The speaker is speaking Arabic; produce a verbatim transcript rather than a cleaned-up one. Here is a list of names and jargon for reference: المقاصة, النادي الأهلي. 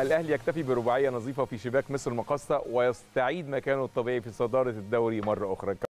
الأهلي يكتفي برباعية نظيفة في شباك مصر المقاصة ويستعيد مكانه الطبيعي في صدارة الدوري مرة أخرى.